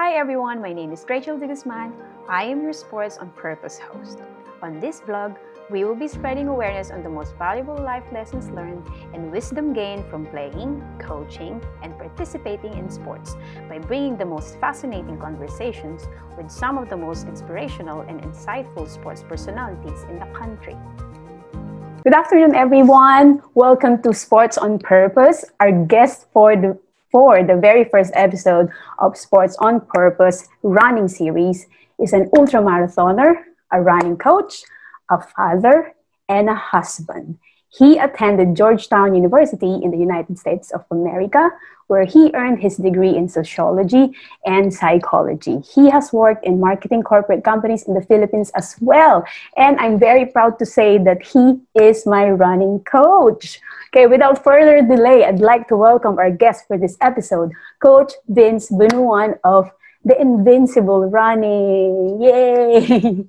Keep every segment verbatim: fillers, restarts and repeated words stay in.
Hi everyone, my name is Rachel De Guzman. I am your Sports on Purpose host. On this vlog, we will be spreading awareness on the most valuable life lessons learned and wisdom gained from playing, coaching, and participating in sports by bringing the most fascinating conversations with some of the most inspirational and insightful sports personalities in the country. Good afternoon, everyone. Welcome to Sports on Purpose. Our guest for the for the very first episode of Sports on Purpose running series is an ultramarathoner, a running coach, a father, and a husband. He attended Georgetown University in the United States of America, where he earned his degree in sociology and psychology. He has worked in marketing corporate companies in the Philippines as well. And I'm very proud to say that he is my running coach. Okay, without further delay, I'd like to welcome our guest for this episode, Coach Vince Bunuan of The Invincible Running. Yay!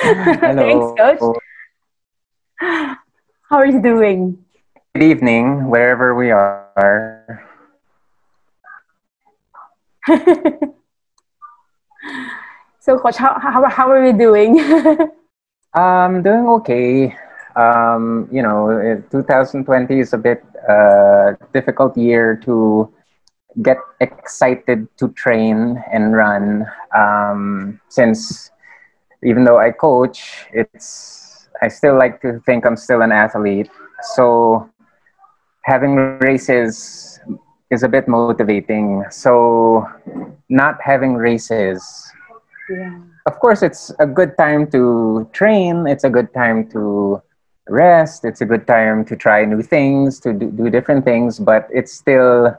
Hello. Thanks, Coach. How are you doing? Good evening, wherever we are. So, Coach, how, how, how are we doing? I'm um, doing okay. Um, you know, two thousand twenty is a bit uh, difficult year to get excited to train and run, um, since even though I coach, it's I still like to think I'm still an athlete. So having races is a bit motivating. So not having races, yeah. Of course, it's a good time to train. It's a good time to rest. It's a good time to try new things, to do, do different things, but it's still...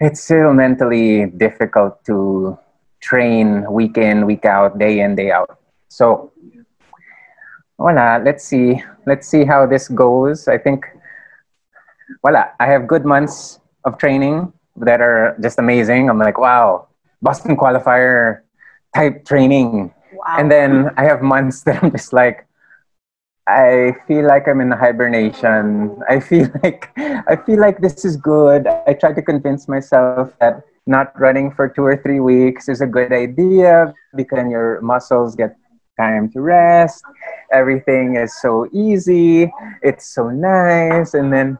It's still mentally difficult to train week in, week out, day in, day out. So, voila, let's see. Let's see how this goes. I think, voila, I have good months of training that are just amazing. I'm like, wow, Boston qualifier type training. Wow. And then I have months that I'm just like, I feel like I'm in a hibernation. I feel like I feel like this is good. I try to convince myself that not running for two or three weeks is a good idea because your muscles get time to rest. Everything is so easy. It's so nice. And then,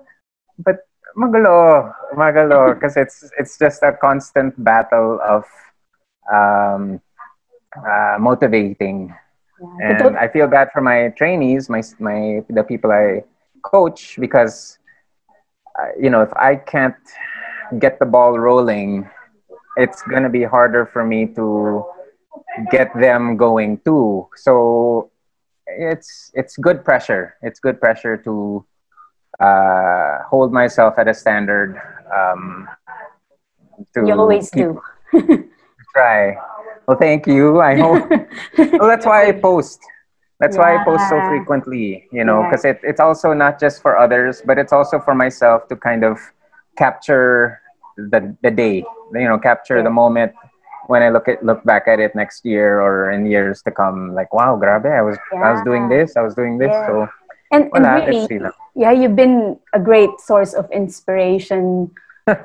but magalo, magalo, because it's it's just a constant battle of um, uh, motivating. Yeah. And I feel bad for my trainees, my, my, the people I coach, because, uh, you know, if I can't get the ball rolling, it's going to be harder for me to get them going too. So it's, it's good pressure. It's good pressure to uh, hold myself at a standard. Um, to you always do. Try. Well, thank you. I hope. Well, that's why I post. That's yeah. why I post so frequently, you know, because yeah. it, it's also not just for others, but it's also for myself to kind of capture the, the day, you know, capture yeah. the moment when I look at look back at it next year or in years to come. Like, wow, grabe, I was yeah. I was doing this, I was doing this. Yeah. So, and, and really, yeah, you've been a great source of inspiration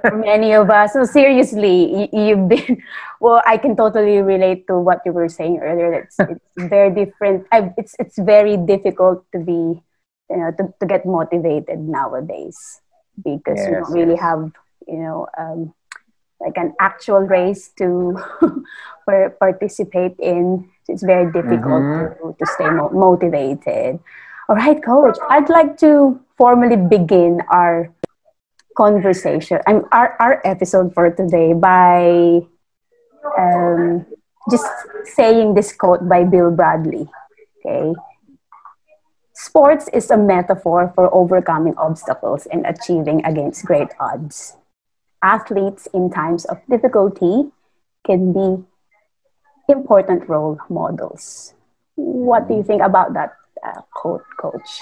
for many of us. So seriously, you, you've been, well, I can totally relate to what you were saying earlier. It's, it's very different. I, it's, it's very difficult to be, you know, to, to get motivated nowadays because yes, you don't really yes. have, you know, um, like an actual race to participate in. So it's very difficult mm-hmm. to, to stay mo motivated. All right, Coach, I'd like to formally begin our conversation, I'm our, our episode for today by um, just saying this quote by Bill Bradley. Okay, sports is a metaphor for overcoming obstacles and achieving against great odds. Athletes in times of difficulty can be important role models. What do you think about that uh, quote, Coach?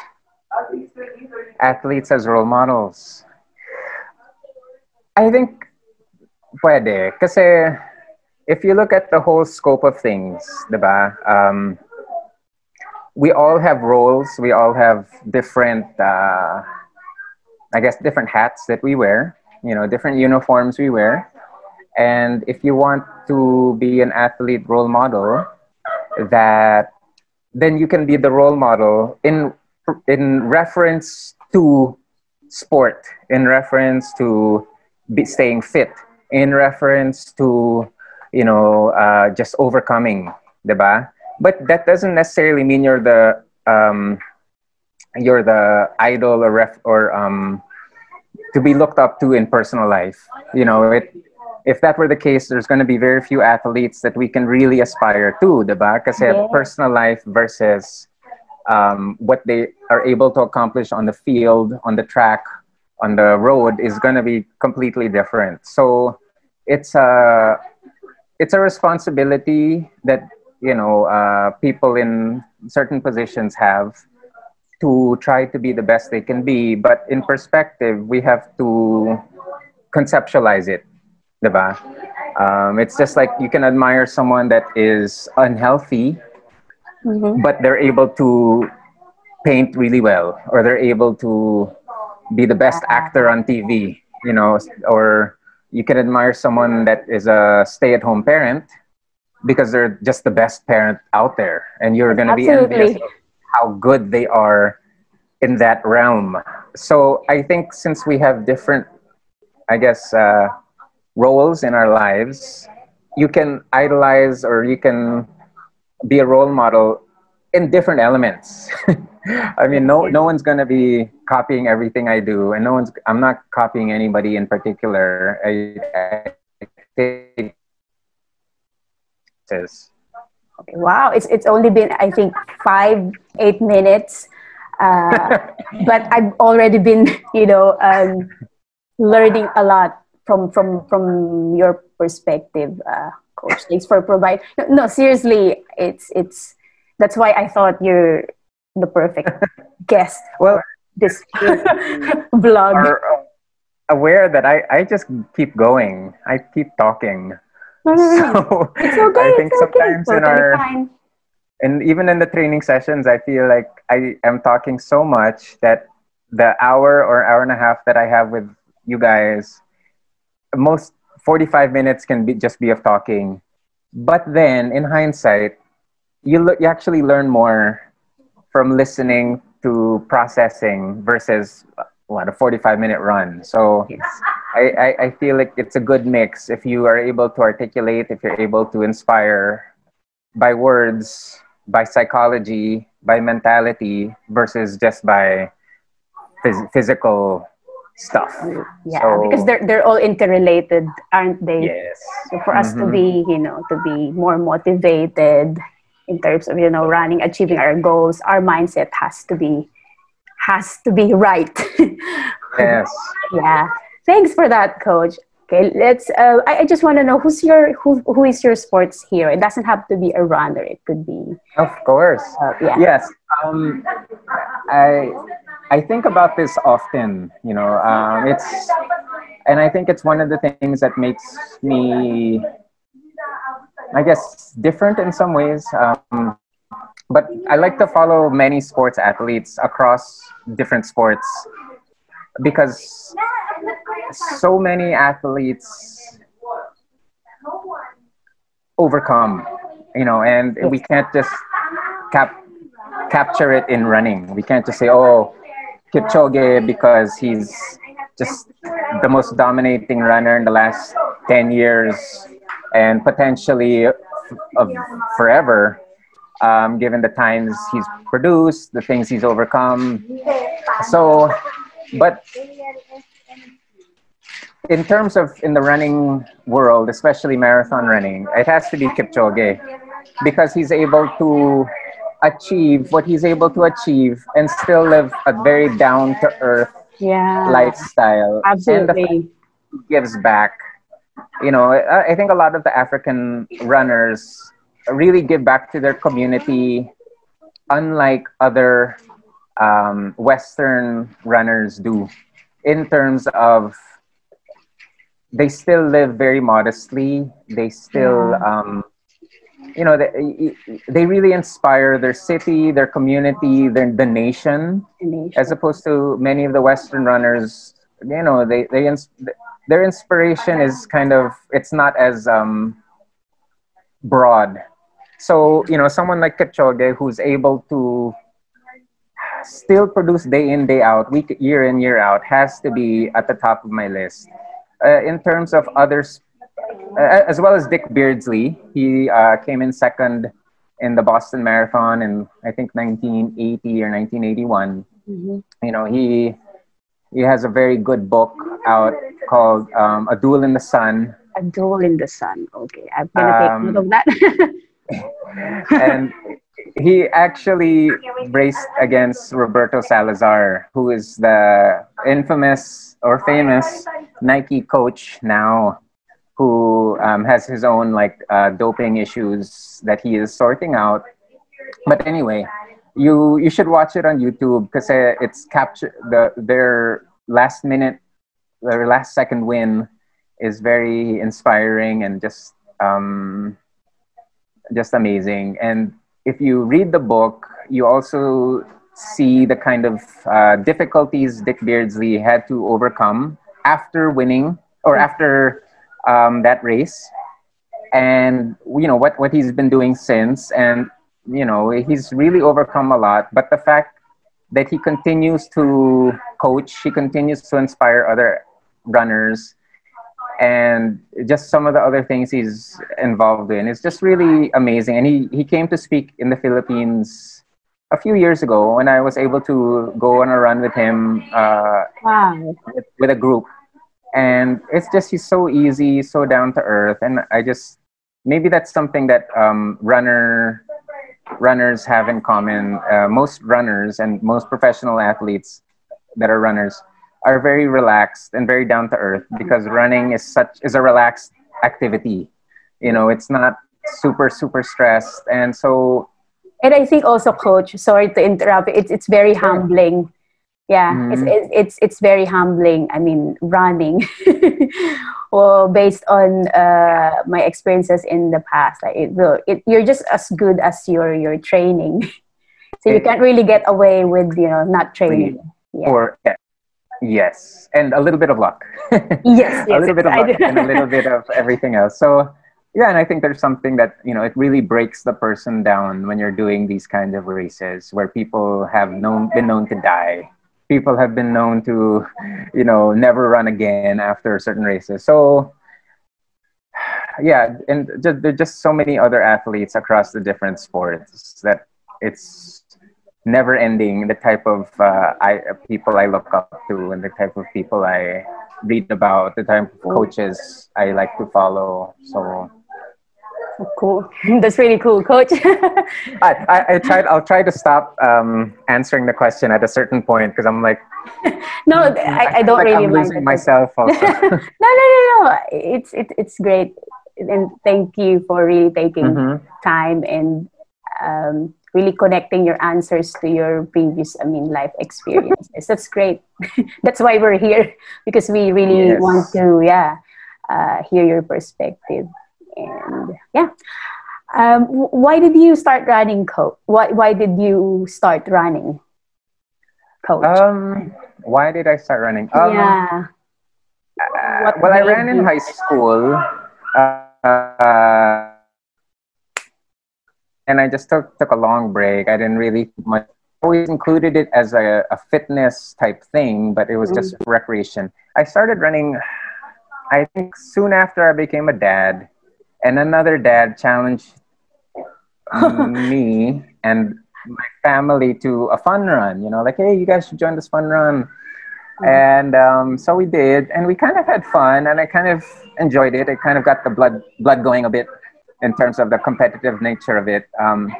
Athletes as role models. I think pwede. Kasi if you look at the whole scope of things, diba? Um, we all have roles. We all have different uh, I guess, different hats that we wear, you know, different uniforms we wear. And if you want to be an athlete role model, that then you can be the role model in in reference to sport, in reference to be staying fit, in reference to, you know, uh, just overcoming, diba? But that doesn't necessarily mean you're the um, you're the idol or ref or um, to be looked up to in personal life. You know, it, if that were the case, there's going to be very few athletes that we can really aspire to, diba? Kasi yeah. personal life versus um, what they are able to accomplish on the field, on the track, on the road is going to be completely different. So it's a it's a responsibility that, you know, uh, people in certain positions have to try to be the best they can be. But in perspective, we have to conceptualize it. Diba? Um, it's just like you can admire someone that is unhealthy, mm-hmm. but they're able to paint really well, or they're able to be the best actor on T V, you know, or you can admire someone that is a stay-at-home parent because they're just the best parent out there, and you're going to be envious of how good they are in that realm. So I think since we have different, I guess, uh, roles in our lives, you can idolize or you can be a role model in different elements. I mean, no, no one's going to be copying everything I do, and no one's, I'm not copying anybody in particular. I, I think says. Okay, wow, it's, it's only been, I think, five, eight minutes, uh, but I've already been, you know, um, learning a lot. From from from your perspective, uh, Coach, thanks for providing. No, no, seriously, it's it's that's why I thought you're the perfect guest. Well, for this blog. Are aware that I I just keep going. I keep talking. So it's okay. I think it's sometimes okay. in our fine. and even in the training sessions, I feel like I am talking so much that the hour or hour and a half that I have with you guys. Most forty-five minutes can be just be of talking, but then in hindsight, you look, you actually learn more from listening to processing versus what a forty-five minute run. So yes. I, I, I feel like it's a good mix. If you are able to articulate, if you're able to inspire by words, by psychology, by mentality versus just by phys- physical stuff. Yeah, so, because they're they're all interrelated, aren't they? Yes. So for us mm-hmm. to be, you know, to be more motivated in terms of, you know, running, achieving our goals, our mindset has to be has to be right. Yes. Yeah. Thanks for that, Coach. Okay, let's uh, I, I just want to know who's your who who is your sports hero? It doesn't have to be a runner, it could be. Of course. Uh, yeah. Yes. Um I I think about this often, you know, um, it's, and I think it's one of the things that makes me, I guess, different in some ways. Um, but I like to follow many sports athletes across different sports because so many athletes overcome, you know, and we can't just cap capture it in running. We can't just say, oh, Kipchoge because he's just the most dominating runner in the last ten years and potentially of forever, um, given the times he's produced, the things he's overcome. So, but in terms of in the running world, especially marathon running, it has to be Kipchoge because he's able to achieve what he's able to achieve and still live a very down-to-earth yeah, lifestyle. Absolutely. And he gives back. You know, I, I think a lot of the African runners really give back to their community, unlike other um, Western runners do, in terms of they still live very modestly. They still... Yeah. Um, you know, they, they really inspire their city, their community, their, the nation, the nation, as opposed to many of the Western runners. You know, they, they ins their inspiration is kind of, it's not as um, broad. So, you know, someone like Kipchoge, who's able to still produce day in, day out, week, year in, year out, has to be at the top of my list. Uh, in terms of others, uh, as well as Dick Beardsley, he uh, came in second in the Boston Marathon in, I think, nineteen eighty or nineteen eighty-one. Mm-hmm. You know, he... He has a very good book out called um, A Duel in the Sun. A Duel in the Sun. Okay. I'm going to take note um, of that. And he actually raced against Roberto Salazar, who is the infamous or famous Nike coach now, who um, has his own like uh, doping issues that he is sorting out. But anyway... You you should watch it on YouTube because uh, it's capture the their last minute, their last second win is very inspiring and just um, just amazing. And if you read the book, you also see the kind of uh, difficulties Dick Beardsley had to overcome after winning or after um, that race, and you know what what he's been doing since. And you know, he's really overcome a lot, but the fact that he continues to coach, he continues to inspire other runners, and just some of the other things he's involved in is just really amazing. And he, he came to speak in the Philippines a few years ago, and I was able to go on a run with him uh, wow. with, with a group. And it's just, he's so easy, so down to earth. And I just, maybe that's something that um, runner... runners have in common. Uh, most runners and most professional athletes that are runners are very relaxed and very down to earth, because running is such is a relaxed activity. You know, it's not super super stressed, and so. And I think also, Coach, sorry to interrupt. It's it's very humbling. Yeah, mm-hmm. it's it's it's very humbling. I mean, running. Well, based on uh, my experiences in the past, like it will, it, you're just as good as your your training, so it, you can't really get away with you know not training. Yeah. Or yes, and a little bit of luck. yes, yes, a little bit of luck and a little bit of everything else. So yeah, and I think there's something that you know it really breaks the person down when you're doing these kinds of races where people have known been known to die. People have been known to, you know, never run again after certain races. So, yeah, and just, there are just so many other athletes across the different sports that it's never ending, the type of uh, I, people I look up to and the type of people I read about, the type of coaches I like to follow. So... Cool. That's really cool, Coach. I, I, I tried, I'll try to stop um, answering the question at a certain point because I'm like... no, I, I, I don't like really I'm mind. I'm losing myself also. no, no, no, no. It's, it, it's great. And thank you for really taking mm-hmm. time and um, really connecting your answers to your previous, I mean, life experiences. That's great. That's why we're here, because we really yes. want to yeah, uh, hear your perspective. And yeah, um, why did you start running, Coach? Why why did you start running, Coach? Um, why did I start running? Um, yeah. Uh, well, I ran in high school, uh, uh, and I just took took a long break. I didn't really much. I always included it as a, a fitness type thing, but it was just mm. recreation. I started running, I think, soon after I became a dad. And another dad challenged me and my family to a fun run, you know, like, hey, you guys should join this fun run. Mm-hmm. And um, so we did, and we kind of had fun, and I kind of enjoyed it. It kind of got the blood, blood going a bit in terms of the competitive nature of it. Um,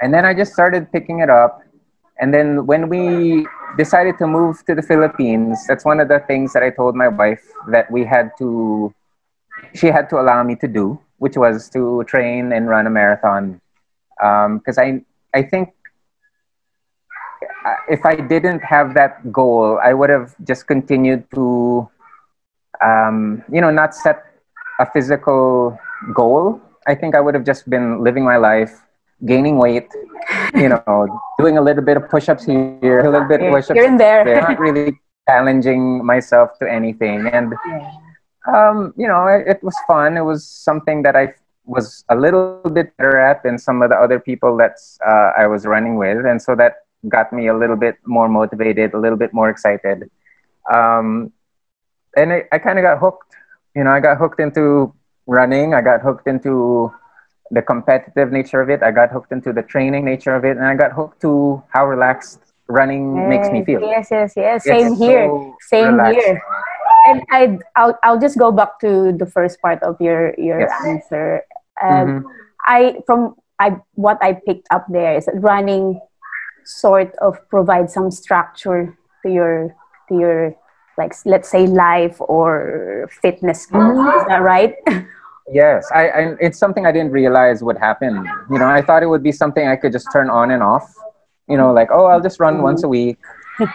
and then I just started picking it up. And then when we decided to move to the Philippines, that's one of the things that I told my wife that we had to... she had to allow me to do, which was to train and run a marathon. Because um, I, I think if I didn't have that goal, I would have just continued to, um, you know, not set a physical goal I think I would have just been living my life, gaining weight, you know, doing a little bit of push-ups here, a little bit of push-ups here and there. there. Not really challenging myself to anything. And, um, you know, it, it was fun. It was something that I was a little bit better at than some of the other people that uh, I was running with. And so that got me a little bit more motivated, a little bit more excited. Um, and I, I kind of got hooked. You know, I got hooked into running. I got hooked into the competitive nature of it. I got hooked into the training nature of it. And I got hooked to how relaxed running yes, makes me feel. Yes, yes, yes. Same it's here. So Same relaxing. here. And I, I'll, I'll just go back to the first part of your, your yes. answer. Um, mm-hmm. I, from I, what I picked up there is that running sort of provides some structure to your, to your, like, let's say, life or fitness goals. Mm-hmm. Is that right? Yes. I, I, it's something I didn't realize would happen. You know, I thought it would be something I could just turn on and off. You know, like, oh, I'll just run mm-hmm. once a week.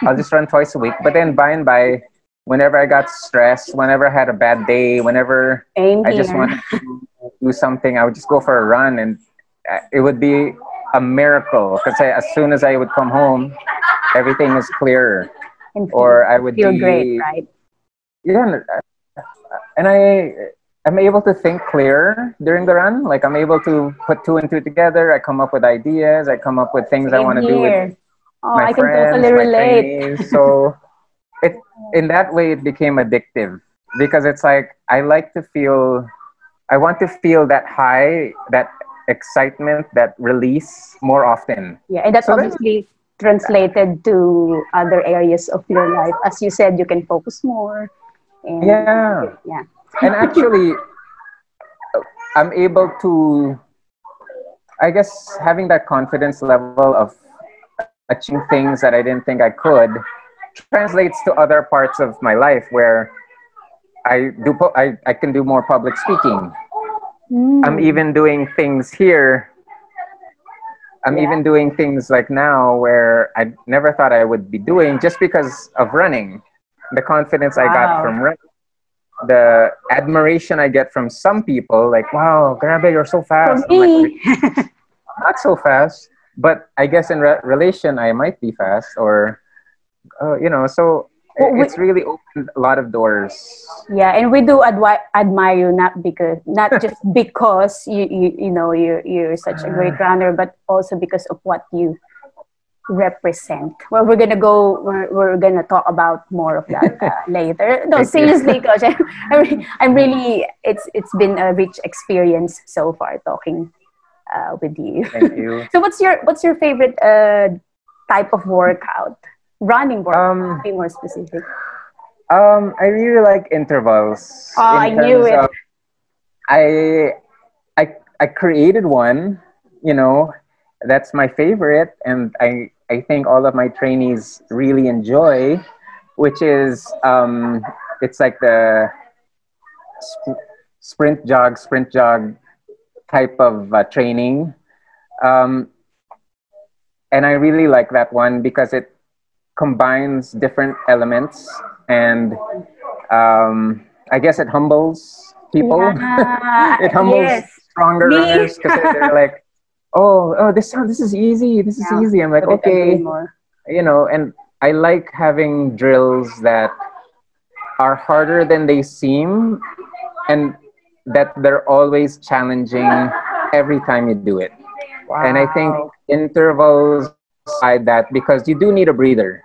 I'll just run twice a week. But then by and by, whenever I got stressed, whenever I had a bad day, whenever Same I just here. wanted to do something, I would just go for a run. And it would be a miracle because as soon as I would come home, everything is clearer. And feel, or I would feel be, great, right? Yeah, and I, I'm able to think clearer during the run. Like, I'm able to put two and two together. I come up with ideas. I come up with things Same I want to do with oh, my I friends, can totally relate. my trainees. So it, in that way, it became addictive because it's like, I like to feel, I want to feel that high, that excitement, that release more often. Yeah, and that's so obviously... Then, translated to other areas of your life. As you said, you can focus more. And yeah. yeah. And actually, I'm able to, I guess, having that confidence level of achieving things that I didn't think I could translates to other parts of my life where I, do po I, I can do more public speaking. Mm. I'm even doing things here I'm yeah. even doing things like now where I never thought I would be doing just because of running. The confidence wow. I got from running. The admiration I get from some people, like, wow, grabe, you're so fast. I'm like, not so fast, but I guess in re relation, I might be fast or, uh, you know, so well, we, it's really opened a lot of doors. Yeah, and we do adwi admire you, not because, not just because you, you, you know, you're, you're such a great runner, but also because of what you represent. Well, we're gonna go, we're, we're gonna talk about more of that uh, later. No, seriously, Coach, I, I, I'm really, it's, it's been a rich experience so far talking uh, with you. Thank you. So what's your, what's your favorite uh, type of workout? Running workout, um, be more specific. Um, I really like intervals. Oh, I knew it. Of, I, I, I created one, you know, that's my favorite. And I, I think all of my trainees really enjoy, which is, um, it's like the sp sprint jog, sprint jog type of uh, training. Um, and I really like that one because it combines different elements, and um, I guess it humbles people. Yeah, it humbles yes. stronger runners because they're like, oh, oh, this this is easy. This yeah. is easy. I'm like, but okay, you know. And I like having drills that are harder than they seem, and that they're always challenging every time you do it. Wow. And I think intervals side that because you do need a breather.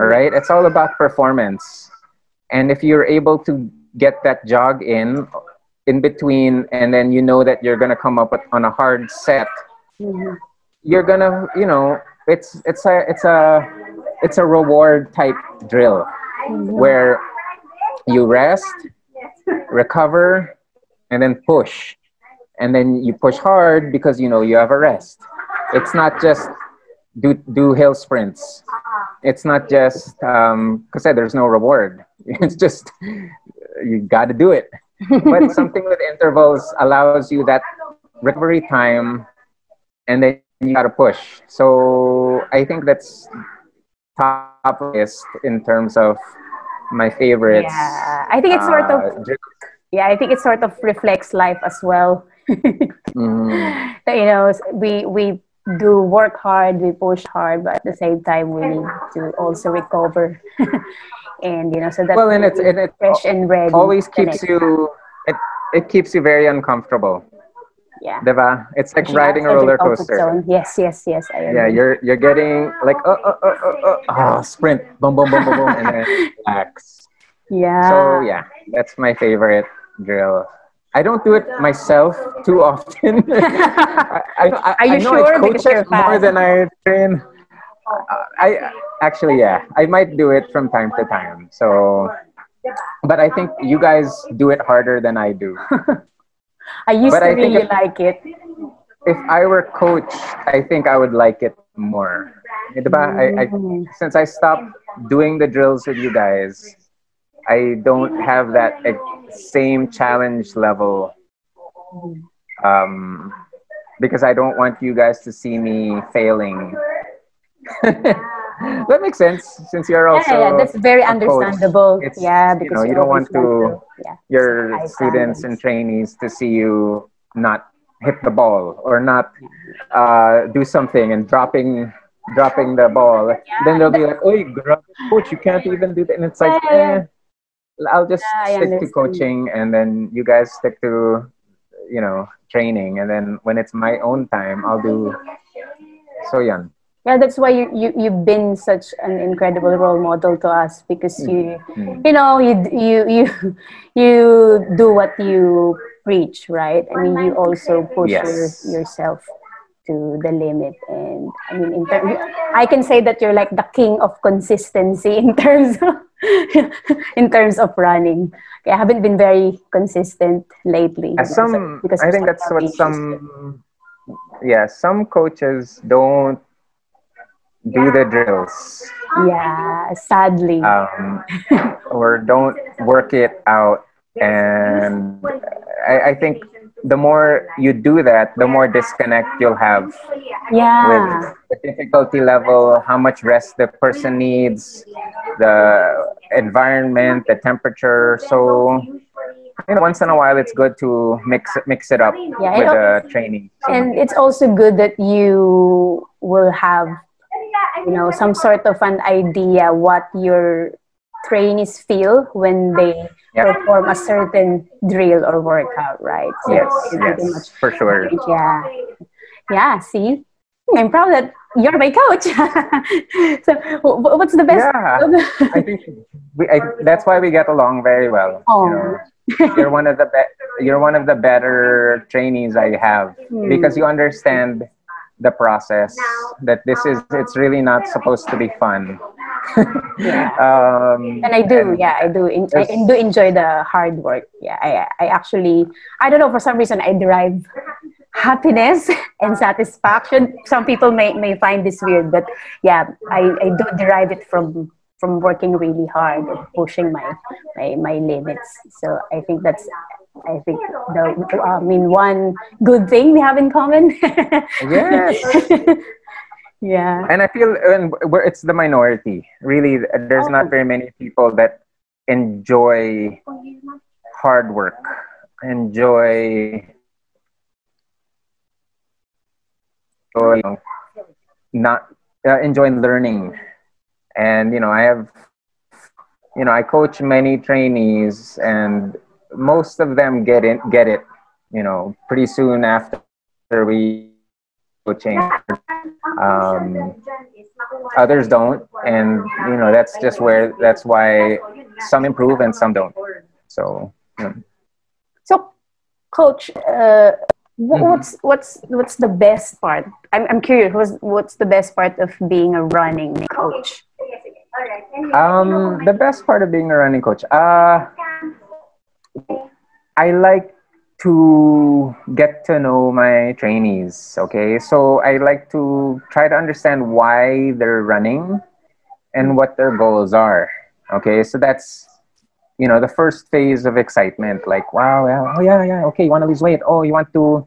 All right, it's all about performance, and if you're able to get that jog in, in between, and then you know that you're gonna come up with, on a hard set, mm-hmm. you're gonna, you know, it's it's a it's a it's a reward type drill mm-hmm. where you rest, recover, and then push, and then you push hard because you know you have a rest. It's not just do do hill sprints. It's not just um because there's no reward. It's just you got to do it. But something with intervals allows you that recovery time, and then you got to push. So I think that's top list in terms of my favorites. Yeah, I think it's sort uh, of. Yeah, I think it sort of reflects life as well. Mm. So, you know, we we do work hard, we push hard, but at the same time we need to also recover. And you know, so that well, and it's and it fresh and ready. Always keeps you it it keeps you very uncomfortable. Yeah. Diba? It's like riding a roller coaster. Yes, yes, yes. I yeah, you're you're getting like oh oh oh oh oh oh sprint, boom boom boom boom boom, and then relax. Yeah. So yeah, that's my favorite drill. I don't do it myself too often. I, I, Are you I know sure? I coach it more than I train. Uh, I actually, yeah, I might do it from time to time. So, but I think you guys do it harder than I do. I used but to I really if, like it. If I were coach, I think I would like it more. Mm. I, I, since I stopped doing the drills with you guys, I don't have that same challenge level um, because I don't want you guys to see me failing. That makes sense, since you're also yeah, yeah that's very understandable. It's, yeah, because you, know, you don't want to yeah, your students and trainees to see you not hit the ball or not uh, do something and dropping dropping the ball. Yeah, then they'll be like, "Oh, coach, you can't even do that." And it's like, eh, I'll just yeah, stick to coaching, and then you guys stick to, you know, training, and then when it's my own time, I'll do so young. Yeah, that's why you, you, you've been such an incredible role model to us, because you, mm-hmm. you know, you, you, you, you do what you preach, right? I mean, you also push yes. your, yourself to the limit. And I mean, in term, I can say that you're like the king of consistency in terms of, in terms of running. I haven't been very consistent lately. As some, because I think that's what some, yeah, some coaches don't do the drills. Yeah, sadly. Um, or don't work it out. And I, I think the more you do that, the more disconnect you'll have yeah. with the difficulty level, how much rest the person needs, the environment, the temperature. So you know, once in a while, it's good to mix mix it up yeah, with the training. And it's also good that you will have, you know, some sort of an idea what your trainees feel when they yep. perform a certain drill or workout, right? So yes, yes, much for sure. Yeah, yeah. See, I'm proud that you're my coach. So, what's the best? Yeah, I think we, I, that's why we get along very well. Oh. You know? You're one of the be you're one of the better trainees I have hmm. because you understand the process, that this is, it's really not supposed to be fun. Yeah. um, and I do, and yeah, I do. In, I do enjoy the hard work. Yeah, I, I actually, I don't know, for some reason, I derive happiness and satisfaction. Some people may, may find this weird, but yeah, I, I do derive it from from working really hard and pushing my, my, my limits. So I think that's, I think the, I mean, one good thing we have in common. Yes. Yeah. And I feel and we're, it's the minority. Really, there's oh. not very many people that enjoy hard work, enjoy, enjoy not uh, enjoying learning. And, you know, I have, you know, I coach many trainees, and most of them get it, get it, you know, pretty soon after we coaching. Um, others don't, and you know, that's just where, that's why some improve and some don't. So, yeah. So, coach, uh, what's what's what's the best part? I'm I'm curious. What's what's the best part of being a running coach? Um, the best part of being a running coach. Uh, I like to get to know my trainees, okay? So I like to try to understand why they're running and what their goals are, okay? So that's, you know, the first phase of excitement, like, wow, yeah, oh, yeah, yeah, okay, you want to lose weight. Oh, you want to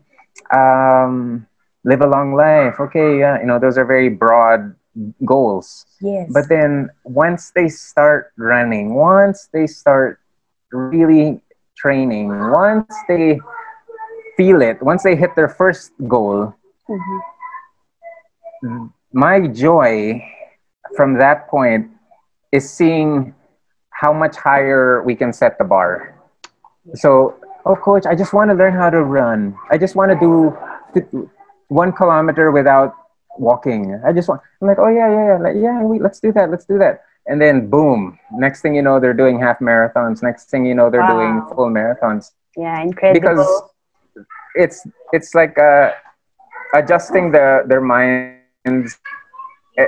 um, live a long life. Okay, yeah, you know, those are very broad goals. Yes. But then once they start running, once they start really training, once they feel it, once they hit their first goal, mm-hmm. my joy from that point is seeing how much higher we can set the bar. So, oh, coach, I just want to learn how to run. I just want to do one kilometer without walking. I just want, I'm like, oh, yeah, yeah, yeah, like, yeah, we, let's do that, let's do that. And then, boom, next thing you know, they're doing half marathons. Next thing you know, they're wow. doing full marathons. Yeah, incredible. Because it's, it's like uh, adjusting the, their minds,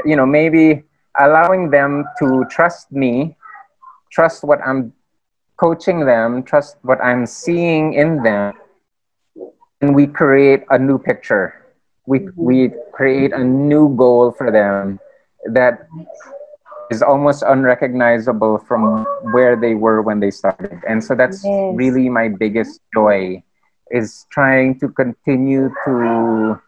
you know, maybe allowing them to trust me, trust what I'm coaching them, trust what I'm seeing in them, and we create a new picture. We, mm-hmm. we create a new goal for them that is almost unrecognizable from where they were when they started. And so that's yes. really my biggest joy, is trying to continue to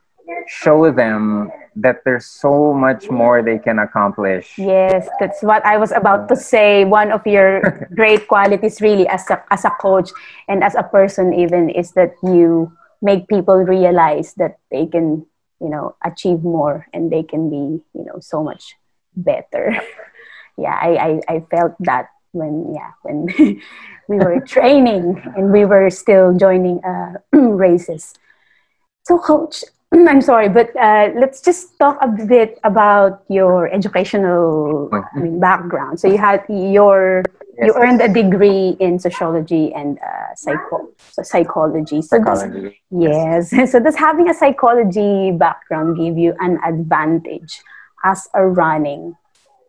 show them that there's so much more they can accomplish. Yes, that's what I was about to say. One of your great qualities really as a, as a coach and as a person even is that you make people realize that they can, you know, achieve more and they can be, you know, so much better. Yeah, I, I, I felt that when, yeah, when we were training and we were still joining uh, races. So coach, I'm sorry, but uh, let's just talk a bit about your educational I mean, background. So you had your, yes, you earned yes. a degree in sociology and uh, psycho so psychology. So psychology. Does, yes. yes. So does having a psychology background give you an advantage as a running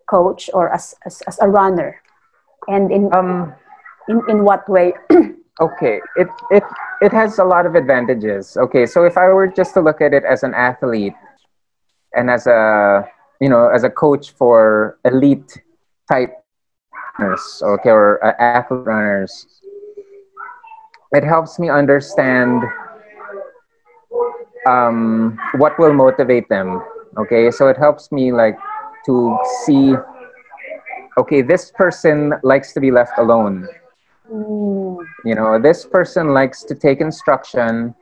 coach or as, as, as a runner? And in, um, in, in what way? Okay, it, it, it has a lot of advantages. Okay, so if I were just to look at it as an athlete and as a, you know, as a coach for elite type runners, okay, or uh, athlete runners, it helps me understand um, what will motivate them. Okay, so it helps me like to see, okay, this person likes to be left alone. You know, this person likes to take instruction,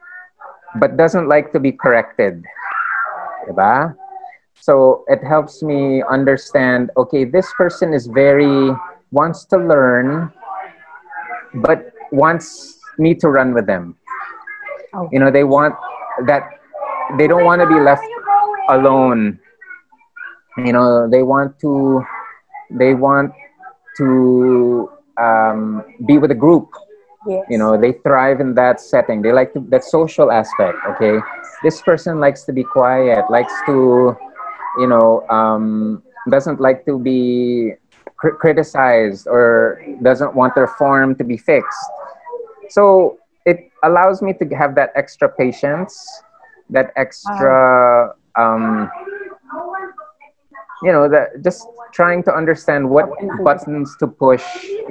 but doesn't like to be corrected. Diba? So it helps me understand, okay, this person is very, wants to learn, but wants me to run with them. Oh. You know, they want that, they don't want to be left alone. You know, they want to, they want to, Um, be with a group. Yes. You know, they thrive in that setting. They like to, that social aspect. Okay, this person likes to be quiet, likes to, you know, um, doesn't like to be cr criticized or doesn't want their form to be fixed. So it allows me to have that extra patience, that extra, wow. um, you know, that just trying to understand what buttons to push,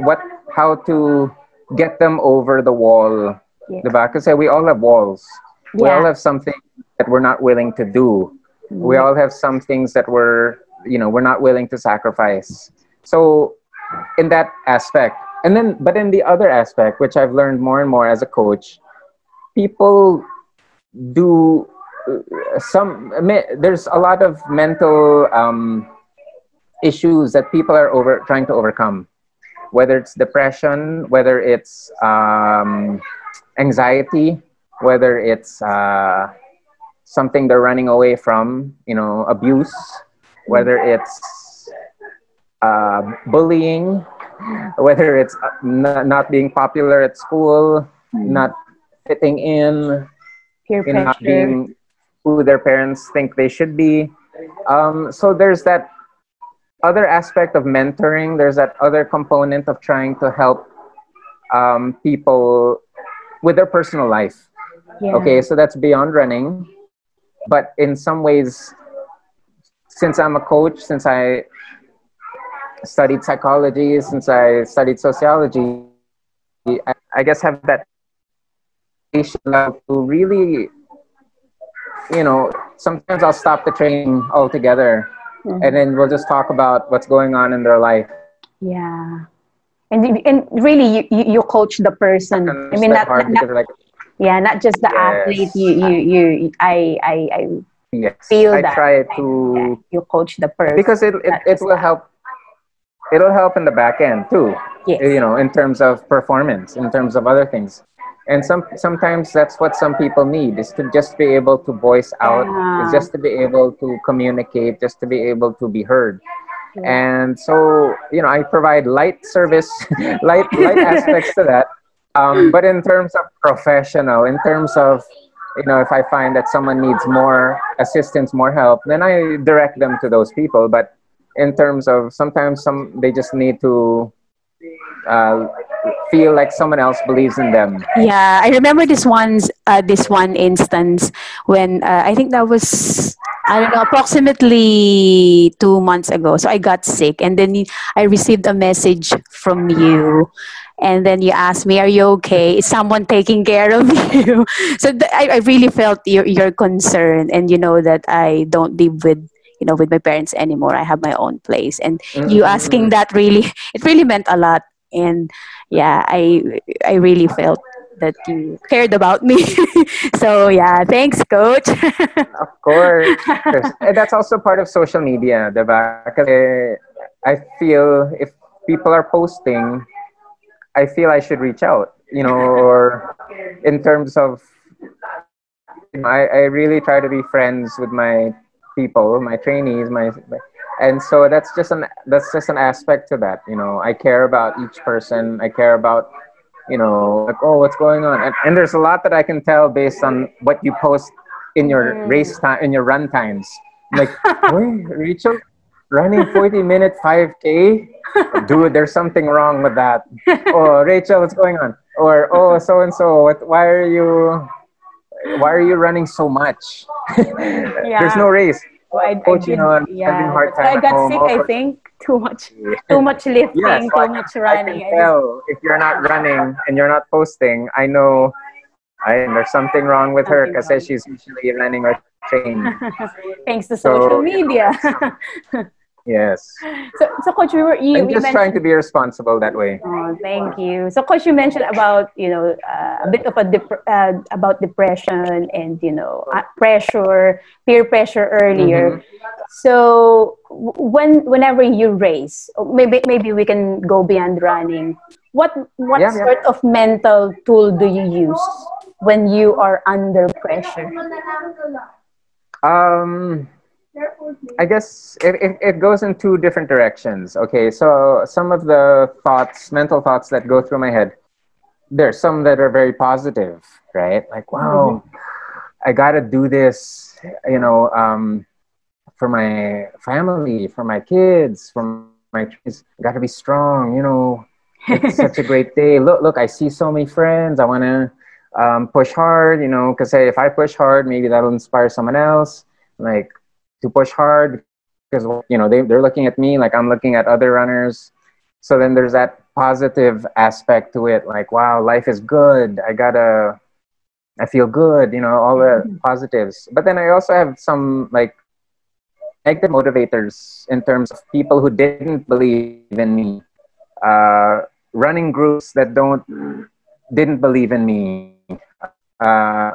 what, how to get them over the wall. Yeah. Diba? Because we all have walls. Yeah. We all have something that we're not willing to do. Mm-hmm. We all have some things that we're, you know, we're not willing to sacrifice. So in that aspect, and then, but in the other aspect, which I've learned more and more as a coach, people do some, there's a lot of mental, um, issues that people are over trying to overcome, whether it's depression, whether it's um, anxiety, whether it's uh, something they're running away from, you know, abuse, whether it's uh, bullying, whether it's not being popular at school, not fitting in, peer pressure, not being who their parents think they should be. Um, so there's that other aspect of mentoring, there's that other component of trying to help um, people with their personal life. Yeah. Okay, so that's beyond running. But in some ways, since I'm a coach, since I studied psychology, since I studied sociology, I, I guess have that patient love to really, you know, sometimes I'll stop the training altogether. Mm-hmm. And then we'll just talk about what's going on in their life. Yeah. And, and really, you, you coach the person. I mean, not, not, like, Yeah, not just the yes. athlete. You, you, you. I, I, I yes. feel I that. I try to. Yeah, you coach the person because it, it, it will that. help. It'll help in the back end too. Yes. You know, in terms of performance, in terms of other things, and some sometimes that's what some people need, is to just be able to voice out, yeah. just to be able to communicate, just to be able to be heard. Yeah. And so, you know, I provide light service, light light aspects to that. Um, but in terms of professional, in terms of, you know, if I find that someone needs more assistance, more help, then I direct them to those people. But in terms of sometimes some, they just need to uh, feel like someone else believes in them. Yeah, I remember this one's, uh, this one instance when uh, I think that was, I don't know, approximately two months ago. So I got sick, and then I received a message from you. And then you asked me, are you okay? Is someone taking care of you? So th I, I really felt your, your concern. And you know that I don't live with, you know, with my parents anymore. I have my own place. And mm-hmm. you asking that really, it really meant a lot. And yeah, I, I really felt that you cared about me. So yeah, thanks, Coach. Of course. And that's also part of social media, diba? Because I feel if people are posting, I feel I should reach out, you know, or in terms of, you know, I, I really try to be friends with my people, my trainees, my, and so that's just an, that's just an aspect to that, you know, I care about each person, I care about, you know, like, oh, what's going on? And, and there's a lot that I can tell based on what you post in your race time, in your run times. Like, wait, Rachel, running forty minute five K? Dude, there's something wrong with that. Oh, Rachel, what's going on? Or, oh, so-and-so, what, why are you why are you running so much? Yeah. There's no race. Well, I, Coach, I did, you know, yeah. having hard time I got home. sick, oh, I think. Too much, too much lifting, yeah, so too I, much running. I can tell if you're not running and you're not posting, I know I, there's something wrong with something her because she's usually running or training. Thanks to so, social media. You know, yes. So, so Coach, we were you, I'm just we trying to be responsible that way. Oh, thank you. So, Coach, you mentioned about, you know, uh, a bit of a dep uh, about depression and, you know, uh, pressure, peer pressure earlier. Mm-hmm. So, when whenever you race, maybe maybe we can go beyond running. What what yeah, sort yeah. of mental tool do you use when you are under pressure? Um. I guess it, it, it goes in two different directions. Okay, so some of the thoughts, mental thoughts that go through my head, there's some that are very positive, right? Like, wow, I gotta do this, you know, um, for my family, for my kids, for my kids, gotta be strong, you know, it's such a great day. Look, look, I see so many friends. I wanna um, push hard, you know, because hey, if I push hard, maybe that'll inspire someone else. Like, to push hard because, you know, they, they're looking at me like I'm looking at other runners. So then there's that positive aspect to it. Like, wow, life is good. I gotta, I feel good, you know, all the positives. But then I also have some like negative motivators in terms of people who didn't believe in me. Uh, running groups that don't, didn't believe in me. Uh,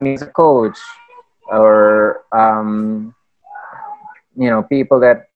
me as a coach or, um, you know, people that